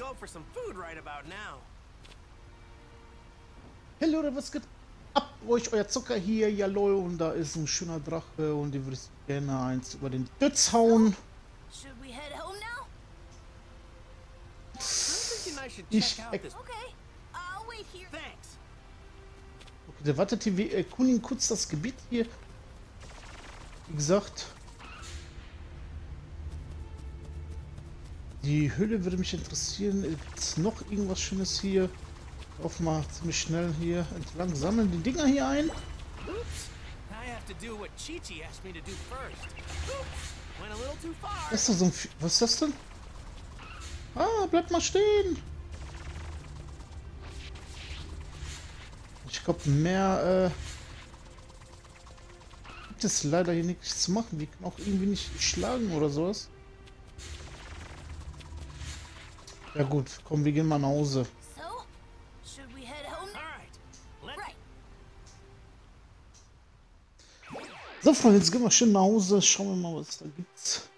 go for some food right about now. Hey Leute, was geht ab? Euch euer Zucker hier, ja lol, und da ist ein schöner Drache und die würde ich gerne eins über den Dötz hauen. Okay, der wartet hier, wir erkunden kurz das Gebiet hier. Wie gesagt, die Höhle würde mich interessieren. Gibt's noch irgendwas Schönes hier? Aufmachen, ziemlich schnell hier entlang, sammeln die Dinger hier ein. Was ist das denn? Was ist das denn? Ah, bleib mal stehen! Ich glaube, mehr gibt es leider hier nichts zu machen. Wir können auch irgendwie nicht schlagen oder sowas. Ja gut, komm, wir gehen mal nach Hause. So Freunde, jetzt gehen wir schön nach Hause, schauen wir mal, was da gibt's.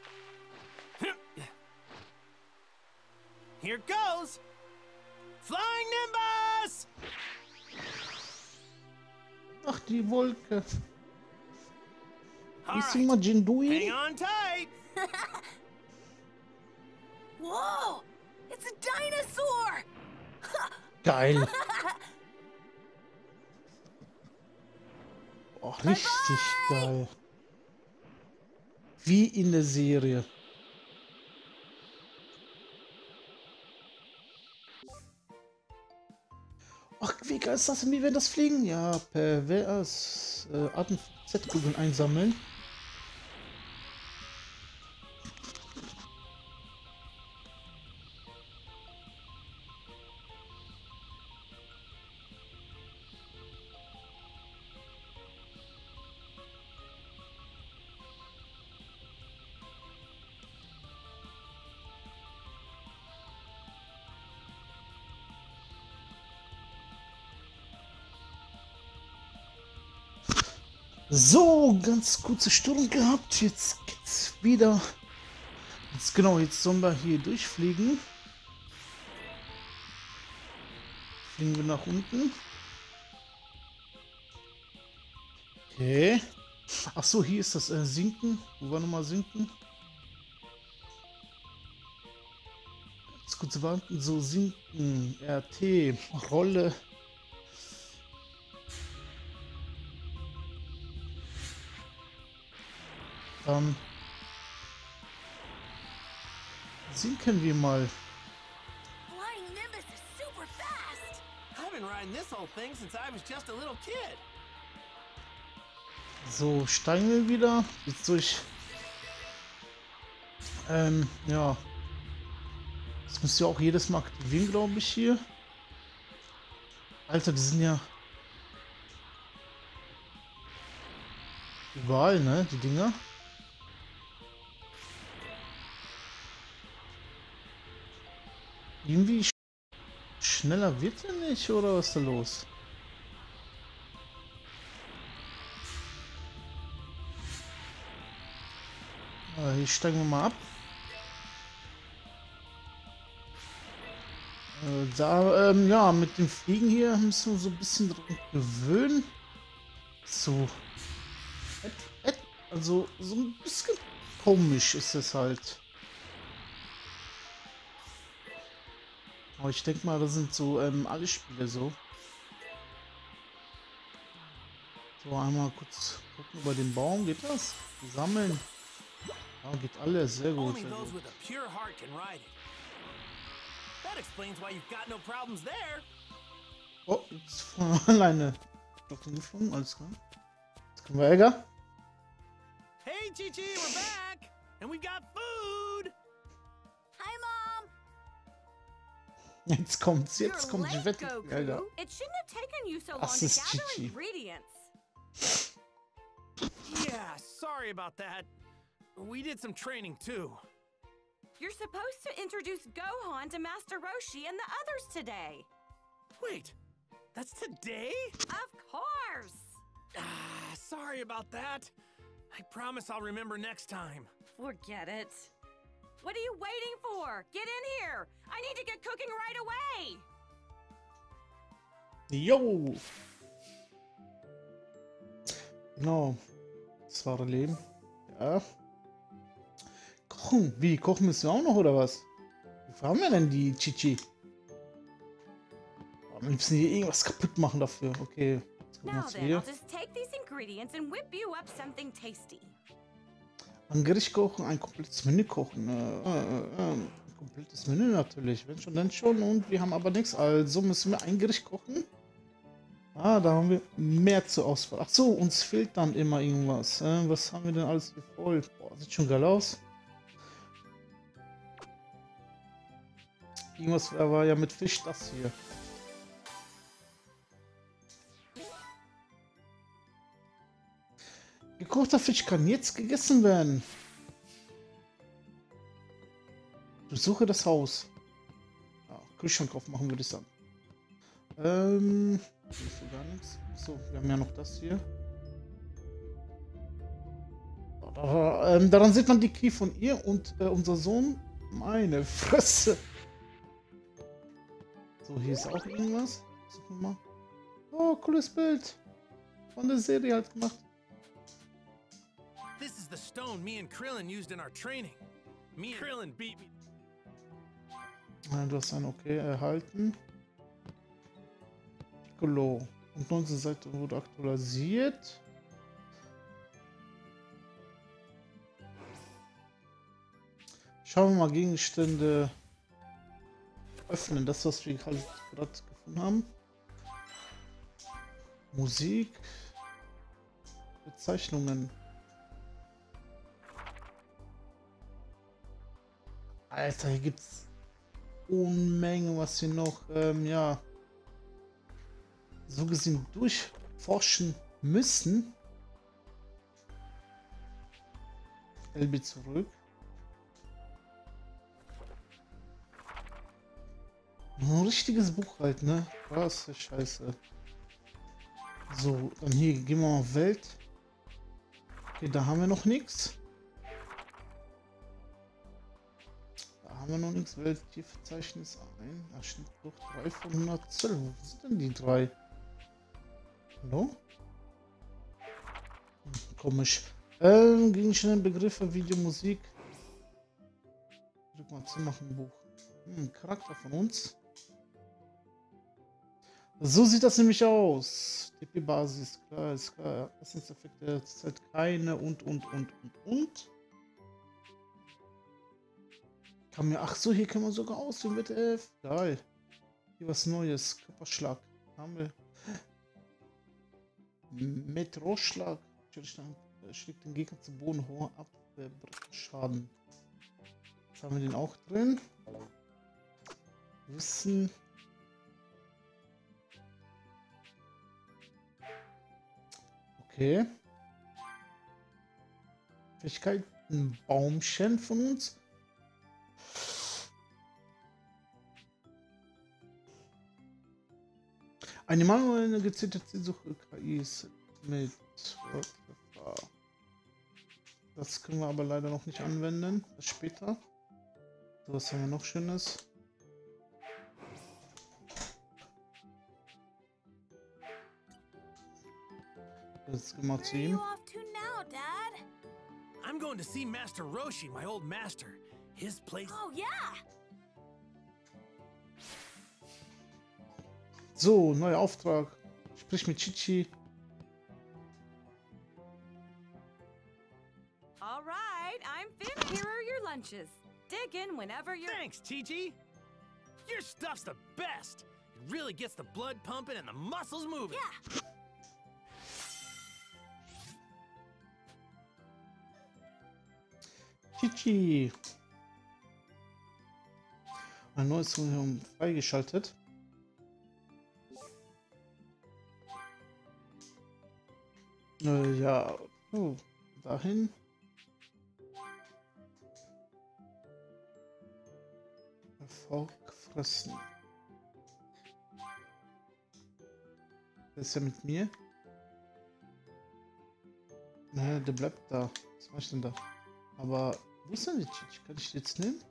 Here goes! Flying Nimbus! Ach, die Wolke. Ist immer Jindui? Hang on tight! Wow! It's a dinosaur! Geil! Oh, richtig geil. Wie in der Serie. Ach, wie geil ist das denn? Wie werden das fliegen? Ja, pervers. Atem Z-Kugeln einsammeln. So, ganz kurze Störung gehabt. Jetzt geht's wieder. Jetzt genau, jetzt sollen wir hier durchfliegen. Fliegen wir nach unten. Okay. Ach so, hier ist das Sinken. Wo war nochmal Sinken? Jetzt kurz warten. So, Sinken. RT. Rolle. Dann sinken wir mal. So, steigen wir wieder. Jetzt durch. Ja. Das müsst ihr auch jedes Mal aktivieren, glaube ich, hier. Alter, die sind ja überall, ne? Die Dinger. Irgendwie schneller wird er nicht, oder was ist da los? Hier steigen wir mal ab. Ja, mit dem Fliegen hier müssen wir so ein bisschen dran gewöhnen. So. Also, so ein bisschen komisch ist es halt. Aber ich denke mal, das sind so alle Spiele so. So, einmal kurz gucken über den Baum. Geht das? Sammeln. Ja, geht alles. Sehr gut. Sehr gut. Oh, jetzt von alleine. Stocken gefunden, alles klar. Jetzt können wir Ärger. Hey, Gigi, we're back. And we got food. Hi, Mom. Jetzt kommt's, ich wette, Alter. Das ist Gigi. Yeah, sorry about that. We did some training too. You're supposed to introduce Gohan to Master Roshi and the others today. Wait, that's today? Of course. Ah, sorry about that. I promise I'll remember next time. Forget it. What are you waiting for? Get in here! I need to get cooking Jo! Genau. Das wahre Leben. Ja. Kochen. Wie? Kochen müssen wir auch noch, oder was? Wo haben wir denn die Chichi? Am liebsten hier irgendwas kaputt machen dafür. Okay. Ein Gericht kochen, ein komplettes Menü kochen. Ein komplettes Menü natürlich. Wenn schon, dann schon. Und wir haben aber nichts. Also müssen wir ein Gericht kochen. Ah, da haben wir mehr zur Auswahl. Ach so, uns fehlt dann immer irgendwas. Was haben wir denn alles hier voll? Boah, sieht schon geil aus. Irgendwas war ja mit Fisch das hier. Gekochter Fisch kann jetzt gegessen werden. Besuche das Haus. Ja, Kühlschrank aufmachen würde ich sagen. So gar nichts. So, wir haben ja noch das hier. Daran sieht man die Key von ihr und unser Sohn. Meine Fresse. So, hier ist auch irgendwas. Suchen wir mal. Oh, cooles Bild. Von der Serie halt gemacht. This is the stone me and Krillin used in our training. Me and Krillin beat me. Ja, du hast ein Okay erhalten. Piccolo. Und 19 Seiten wurde aktualisiert. Schauen wir mal Gegenstände öffnen. Das, was wir halt gerade gefunden haben. Musik. Bezeichnungen. Alter, hier gibt's Unmengen, was wir noch, ja, so gesehen durchforschen müssen. LB zurück. Ein richtiges Buch halt, ne? Was für Scheiße. So, dann hier gehen wir mal auf Welt. Okay, da haben wir noch nichts. Haben wir noch nichts? Welttierverzeichnis ein. Da steht doch 3 von 112. Wo sind denn die 3? Hallo? Hm, komisch. Gegenstände, Begriffe, Video, Musik. Drück mal zu machen, Buch. Hm, Charakter von uns. So sieht das nämlich aus. DP-Basis, klar, ist klar. Essenseffekte zurzeit keine und. Kann mir, ach so, hier kann man sogar aussehen mit F. Geil. Hier was Neues. Körperschlag. Haben wir. Metroschlag. Schlägt den Gegner zum Boden. Hoher Abwehrschaden. Jetzt haben wir den auch drin. Wissen. Okay. Fähigkeit. Ein Baumchen von uns. Eine manuelle gezielte Zielsuche KIs mit Wörtergefahr. Das können wir aber leider noch nicht anwenden. Das später. So, was haben wir noch Schönes? Jetzt gehen wir zu ihm. I'm going to see Master Roshi, my old master. His place. Oh yeah. So, neuer Auftrag. Sprich mit Chichi. All right, I'm finished. Here are your lunches. Dig in whenever you're. Thanks, Chichi. Your stuff's the best. It really gets the blood pumping and the muscles moving. Yeah. Chichi. Ein neues Museum freigeschaltet. Ja, oh, dahin. Erfolg fressen. Der ist ja mit mir. Naja, der bleibt da. Was mach ich denn da? Aber wo ist denn die Chichi? Kann ich die jetzt nehmen?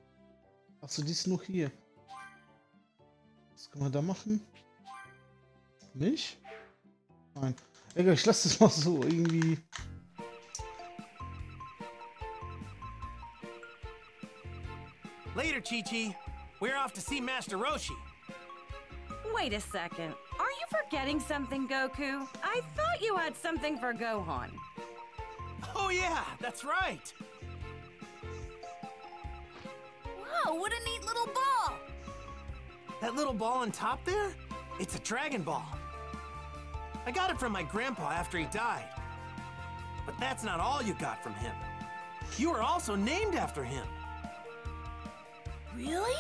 Achso, die ist noch hier. Was können wir da machen? Nicht? Nein. Egal, ich lasse das mal so irgendwie. Later, Chi-Chi. We're off to see Master Roshi. Wait a second. Are you forgetting something, Goku? I thought you had something for Gohan. Oh yeah, that's right. Whoa, what a neat little ball. That little ball on top there? It's a Dragon Ball. I got it from my grandpa after he died. But that's not all you got from him. You were also named after him. Really?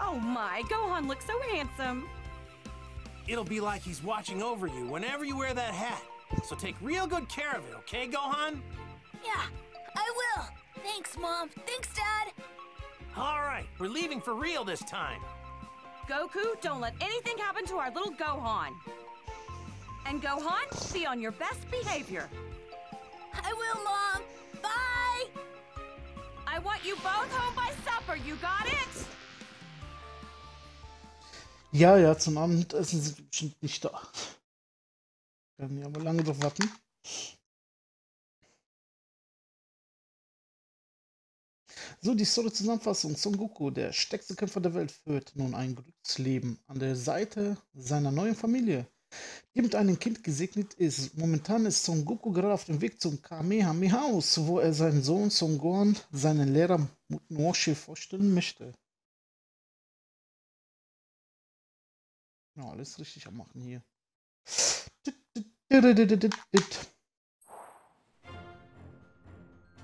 Oh my, Gohan looks so handsome. It'll be like he's watching over you whenever you wear that hat. So take real good care of it, okay, Gohan? Yeah, I will. Thanks, Mom. Thanks, Dad. All right, we're leaving for real this time. Goku, don't let anything happen to our little Gohan. And Gohan, be on your best behavior. I will, Mom. Bye! I want you both home by supper, you got it? Ja, ja, zum Abendessen sind wir bestimmt nicht da. Werden ja aber lange drauf warten. So, die Story-Zusammenfassung. Son Goku, der stärkste Kämpfer der Welt, führt nun ein Glücksleben an der Seite seiner neuen Familie, die mit einem Kind gesegnet ist. Momentan ist Son Goku gerade auf dem Weg zum Kamehamehaus, wo er seinen Sohn Son Gohan, seinen Lehrer Muten-Roshi, vorstellen möchte. Ja, alles richtig am Machen hier.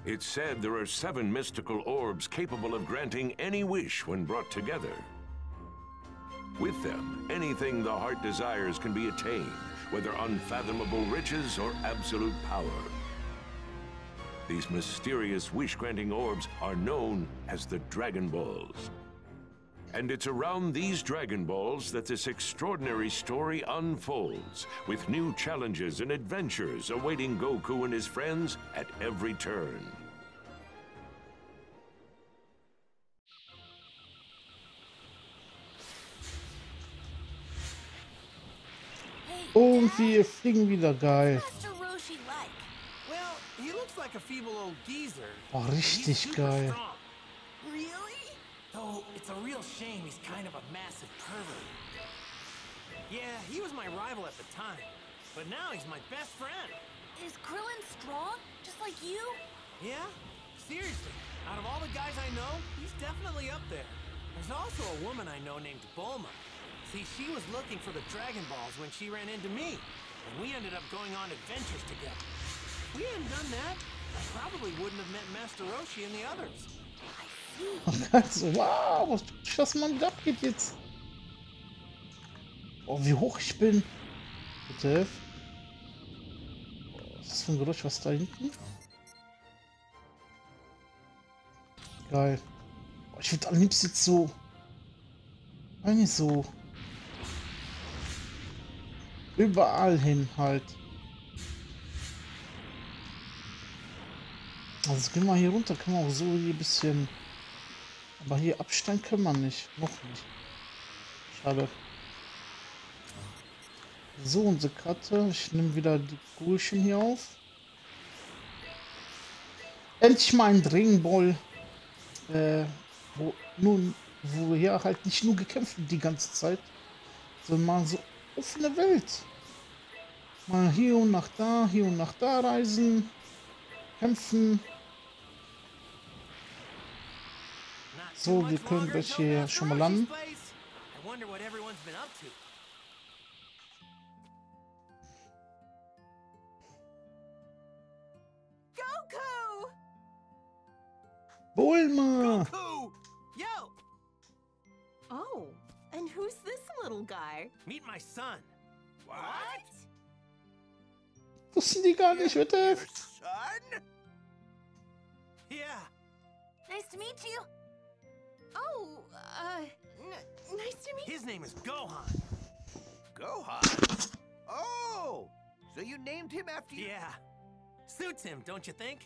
It's said there are 7 mystical orbs capable of granting any wish when brought together. With them, anything the heart desires can be attained, whether unfathomable riches or absolute power. These mysterious wish-granting orbs are known as the Dragon Balls. And it's around these Dragon Balls that this extraordinary story unfolds, with new challenges and adventures awaiting Goku and his friends at every turn. Und wir fliegen wieder, geil. Oh, richtig geil. Though it's a real shame he's kind of a massive pervert. Yeah, he was my rival at the time, but now he's my best friend. Is Krillin strong, just like you? Yeah, seriously. Out of all the guys I know, he's definitely up there. There's also a woman I know named Bulma. See, she was looking for the Dragon Balls when she ran into me, and we ended up going on adventures together. If we hadn't done that, I probably wouldn't have met Master Roshi and the others. Wow, was man abgeht jetzt. Oh, wie hoch ich bin. Bitte. Was ist das für ein Geräusch, was da hinten? Geil. Oh, ich würde am liebsten jetzt so. Nein, nicht so. Überall hin halt. Also gehen wir hier runter, können wir auch so hier ein bisschen. Aber hier absteigen können wir nicht. Noch nicht. Schade. So, unsere Karte. Ich nehme wieder die Kugelchen hier auf. Endlich mal ein Dragon Ball. Wo ja halt nicht nur gekämpft wird die ganze Zeit. Sondern mal so offene Welt. Mal hier und nach da reisen. Kämpfen. So, wir können gleich hier schon mal landen. Goku! Bulma! Goku! Yo! Oh, and who's this little guy? Meet my son. What? Wussten die gar nicht, bitte? Son? Yeah. Nice to meet you. Oh, nice to meet you. His name is Gohan. Gohan? Oh, so you named him after you? Yeah. Suits him, don't you think?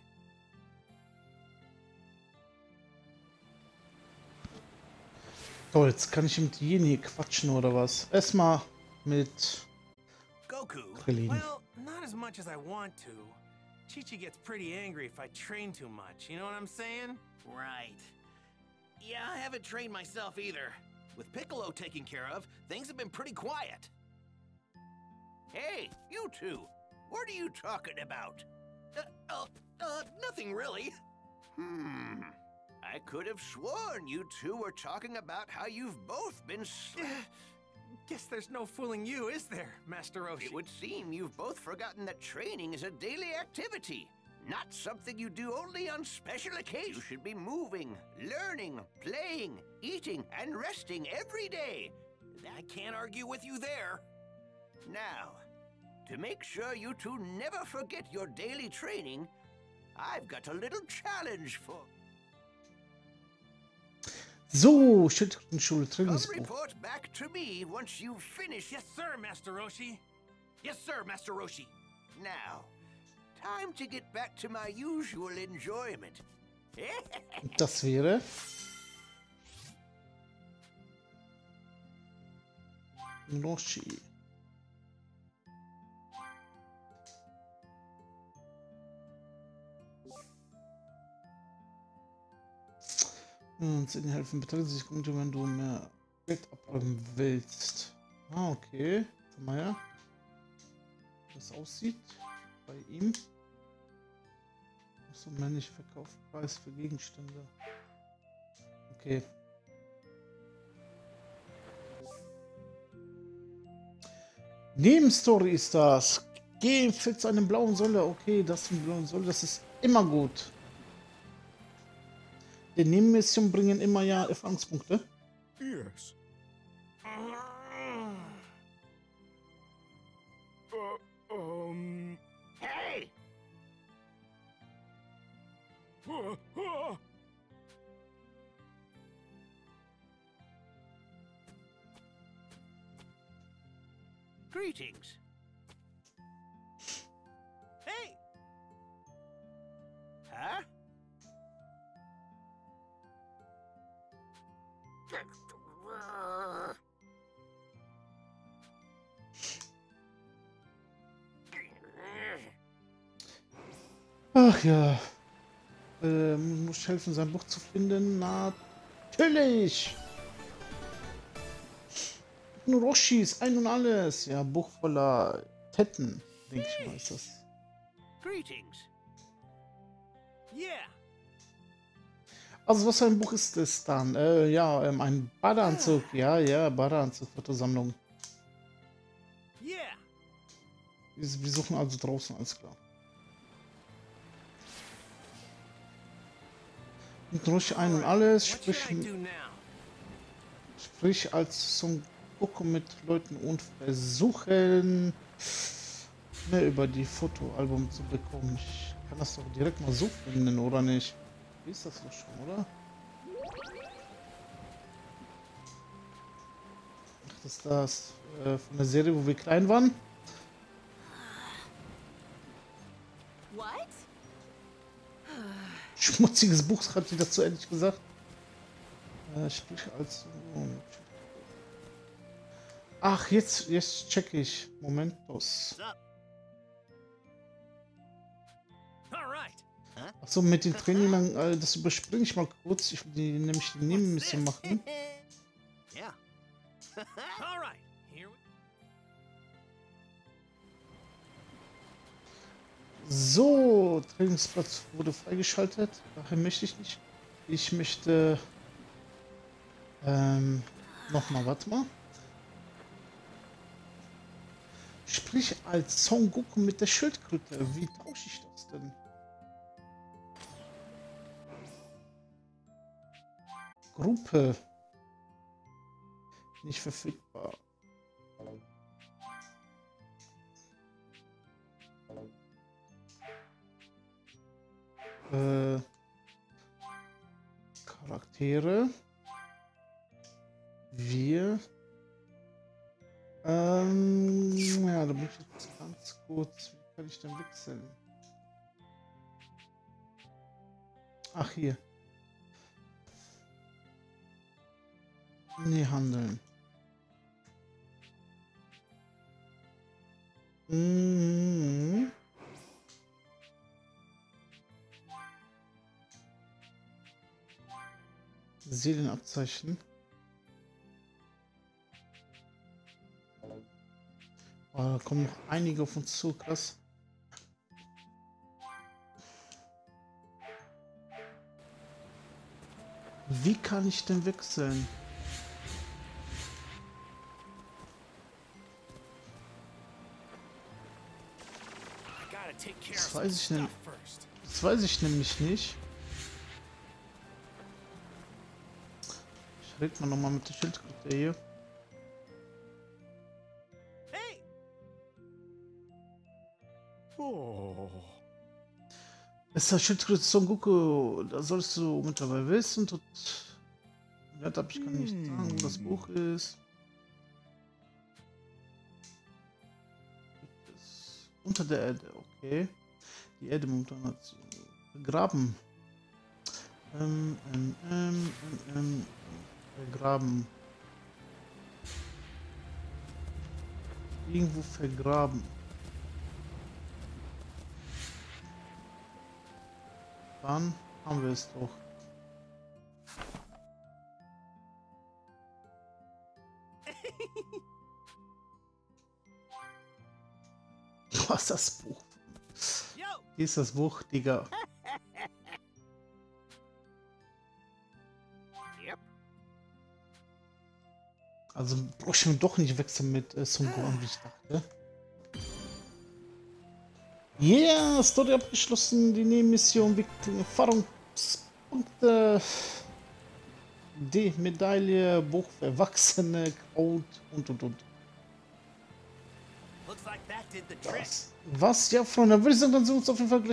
So, jetzt kann ich mit jenen quatschen oder was? Erstmal mit Krillin. Well, not as much as I want to. Chi-Chi gets pretty angry if I train too much, you know what I'm saying? Right. Yeah, I haven't trained myself either. With Piccolo taken care of, things have been pretty quiet. Hey, you two. What are you talking about? Nothing really. Hmm. I could have sworn you two were talking about how you've both been Guess there's no fooling you, is there, Master Roshi? It would seem you've both forgotten that training is a daily activity, not something you do only on special occasions. You should be moving, learning, playing, eating, and resting every day. I can't argue with you there. Now, to make sure you two never forget your daily training, I've got a little challenge for... So, Schützenschule Trainingsbuch. Report back to me once you finish. Yes, sir, Master Roshi. Yes, sir, Master Roshi. Now, time to get back to my usual enjoyment. Das wäre... Roshi. Und in helfen beträgt sich gut, wenn du mehr Geld abräumen willst. Ah, okay. Schau mal her, wie das aussieht bei ihm. Achso, männlicher Verkaufspreis für Gegenstände. Okay. Nebenstory ist das. Geh fit zu einem blauen Solle. Okay, das zum blauen Solle, das ist immer gut. Die Nebenmissionen bringen immer ja Erfahrungspunkte. Yes. Hey! Greetings. Hey! Huh? Ach ja, muss helfen, sein Buch zu finden. Natürlich. Muten-Roshi ist ein und alles. Ja, Buch voller Ketten, denke ich mal, ist das. Greetings. Yeah. Also was für ein Buch ist es dann? Ja, ein Badeanzug. Ja, ja, Badeanzug, Fotosammlung. Yeah. Wir suchen also draußen, alles klar. Und durch ein und alles, sprich als Son Goku mit Leuten und versuchen, mehr über die Fotoalbum zu bekommen. Ich kann das doch direkt mal so finden, oder nicht? Ist das doch schon, oder? Ach, das ist das von der Serie, wo wir klein waren. What? Schmutziges Buch, hat sie dazu endlich gesagt. Sprich als... Ach, jetzt check ich. Moment, los. Achso, mit den Training, das überspringe ich mal kurz. Ich will nämlich die Nebenmission machen. Ja. So, Trainingsplatz wurde freigeschaltet. Daher möchte ich nicht. Ich möchte nochmal, warte mal. Sprich als Son Goku mit der Schildkröte. Wie tausche ich das denn? Gruppe nicht verfügbar. Charaktere. Wir. Ja, da muss ich jetzt ganz kurz. Wie kann ich denn wechseln? Ach, hier. Nee, handeln. Mhm. Seelenabzeichen. Oh, da kommen noch einige auf uns zu, krass. Wie kann ich denn wechseln? Das weiß ich nämlich nicht. Ich rede mal nochmal mit der Schildkröte hier. Hey. Oh. Ist das Schildkröte Son Goku? Da sollst du mittlerweile wissen. Dort... Ja, da ich kann nicht sagen, wo das Buch ist. Unter der Erde, okay. Die Erde momentan hat begraben. Vergraben. Irgendwo vergraben. Dann haben wir es doch. Was ist das Buch? Hier ist das Buch, Digga. Also brauche ich mir doch nicht wechseln mit Son Gohan, wie ich dachte. Yeah, Story abgeschlossen. Die Nebenmission wiegt Erfahrungspunkte. Die Medaille, Buch für Erwachsene, Kraut und. Was? Ja, Freunde, würde ich sagen, dann sehen wir uns auf jeden Fall gleich.